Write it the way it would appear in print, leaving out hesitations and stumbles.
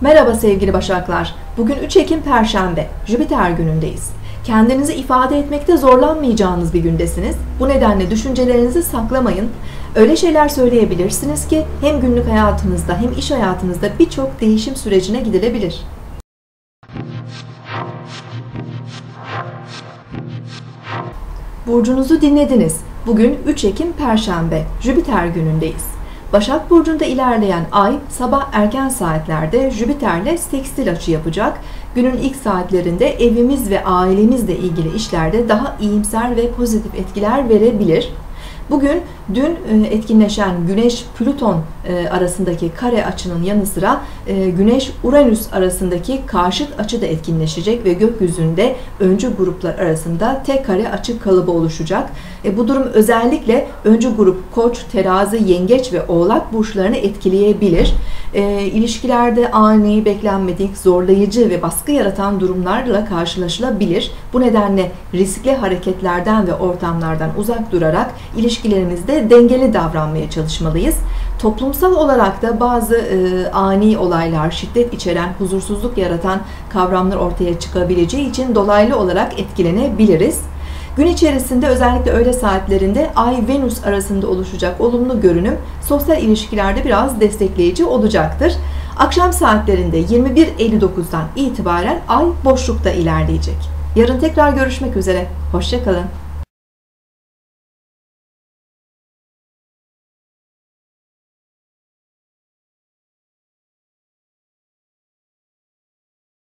Merhaba sevgili Başaklar. Bugün 3 Ekim Perşembe, Jüpiter günündeyiz. Kendinizi ifade etmekte zorlanmayacağınız bir gündesiniz. Bu nedenle düşüncelerinizi saklamayın. Öyle şeyler söyleyebilirsiniz ki hem günlük hayatınızda hem iş hayatınızda birçok değişim sürecine gidilebilir. Burcunuzu dinlediniz. Bugün 3 Ekim Perşembe, Jüpiter günündeyiz. Başak Burcu'nda ilerleyen ay sabah erken saatlerde Jüpiter'le sekstil açı yapacak. Günün ilk saatlerinde evimiz ve ailemizle ilgili işlerde daha iyimser ve pozitif etkiler verebilir. Bugün dün etkinleşen Güneş-Plüton arasındaki kare açının yanı sıra Güneş-Uranüs arasındaki karşıt açı da etkinleşecek ve gökyüzünde öncü gruplar arasında tek kare açı kalıbı oluşacak. Bu durum özellikle öncü grup Koç, Terazi, Yengeç ve Oğlak burçlarını etkileyebilir. İlişkilerde ani, beklenmedik, zorlayıcı ve baskı yaratan durumlarla karşılaşılabilir. Bu nedenle riskli hareketlerden ve ortamlardan uzak durarak ilişkilerimizde dengeli davranmaya çalışmalıyız. Toplumsal olarak da bazı ani olaylar, şiddet içeren, huzursuzluk yaratan kavramlar ortaya çıkabileceği için dolaylı olarak etkilenebiliriz. Gün içerisinde özellikle öğle saatlerinde Ay-Venüs arasında oluşacak olumlu görünüm sosyal ilişkilerde biraz destekleyici olacaktır. Akşam saatlerinde 21:59'dan itibaren Ay boşlukta ilerleyecek. Yarın tekrar görüşmek üzere. Hoşça kalın.